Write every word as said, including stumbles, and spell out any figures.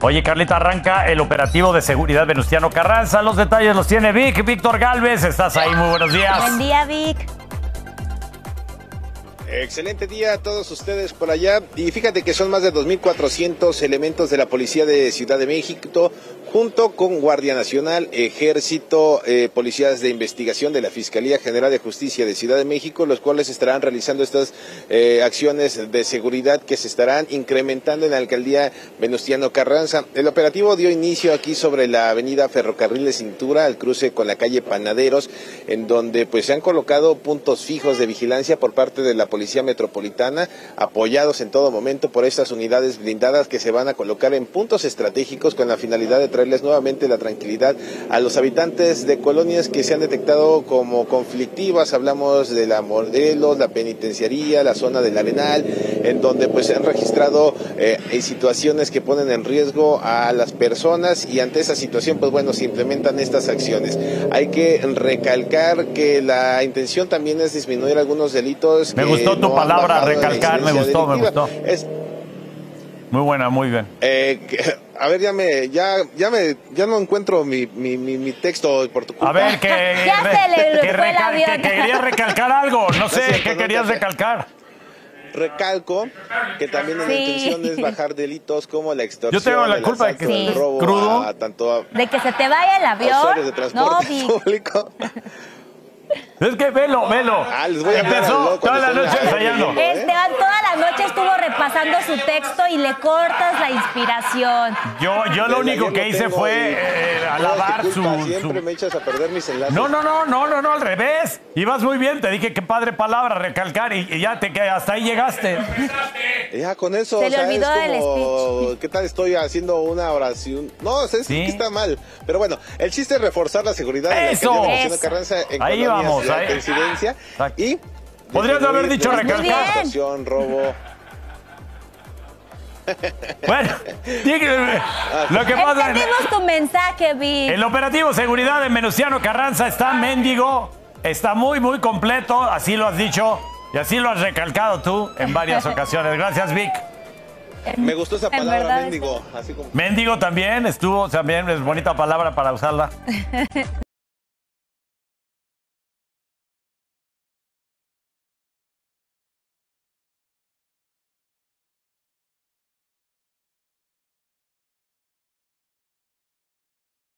Oye, Carlita, arranca el operativo de seguridad Venustiano Carranza. Los detalles los tiene Vic. Víctor Gálvez, estás ahí. Muy buenos días. Buen día, Vic. Excelente día a todos ustedes por allá. Y fíjate que son más de dos mil cuatrocientos elementos de la Policía de Ciudad de México, junto con Guardia Nacional, Ejército, eh, Policías de Investigación de la Fiscalía General de Justicia de Ciudad de México, los cuales estarán realizando estas eh, acciones de seguridad que se estarán incrementando en la alcaldía Venustiano Carranza. El operativo dio inicio aquí sobre la avenida Ferrocarril de Cintura, al cruce con la calle Panaderos, en donde pues se han colocado puntos fijos de vigilancia por parte de la Policía Metropolitana, apoyados en todo momento por estas unidades blindadas que se van a colocar en puntos estratégicos con la finalidad de traerles nuevamente la tranquilidad a los habitantes de colonias que se han detectado como conflictivas. Hablamos de la Morelos, la Penitenciaría, la zona del Arenal, en donde pues se han registrado eh, situaciones que ponen en riesgo a las personas, y ante esa situación pues bueno, se implementan estas acciones. Hay que recalcar que la intención también es disminuir algunos delitos. Me gustó tu palabra, recalcar, me gustó, me gustó. Es... Muy buena, muy bien. Eh, a ver, ya me, ya, ya me, ya no encuentro mi, mi, mi, mi texto por tu culpa. A ver, que, ya re, se le que, recal, que, que querías recalcar algo, no sé, no cierto, ¿qué no querías te... recalcar? Recalco que también sí. La intención es bajar delitos como la extorsión. Yo tengo la culpa de que sí. robo crudo, a, tanto a, de que se te vaya el avión, de transporte no, público. Es que velo, velo. Ah, les voy a Empezó toda la noche ensayando. Esteban toda la noche estuvo repasando su texto y le cortas la inspiración. Yo, yo lo único que hice fue eh, alabar su, Siempre su... me echas a perder mis enlaces. No, no, no, no, no, no, al revés. Ibas muy bien, te dije qué padre palabra, recalcar, y, y ya te que hasta ahí llegaste. Ya con eso. Se le olvidó el speech. ¿Qué tal estoy haciendo una oración? No, es que está mal. Pero bueno, el chiste es reforzar la seguridad de Venustiano Carranza en Ahí vamos. La incidencia y podrías haber dicho recalcar robo. Bueno, lo que pasa es tu mensaje, Vic. El operativo seguridad de Venustiano Carranza está mendigo, está muy muy completo, así lo has dicho y así lo has recalcado tú en varias ocasiones. Gracias, Vic. Me gustó esa palabra, mendigo, así como... Mendigo también estuvo, también es bonita palabra para usarla.